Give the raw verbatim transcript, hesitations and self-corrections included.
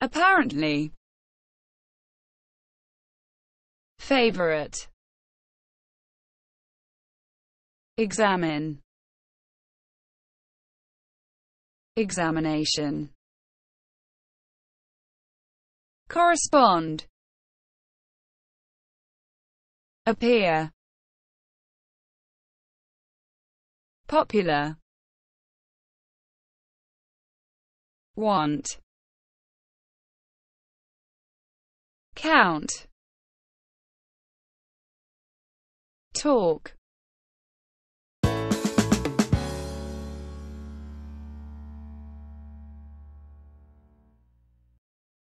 apparently, favorite, examine, examination, correspond, appear, popular, want, count, talk,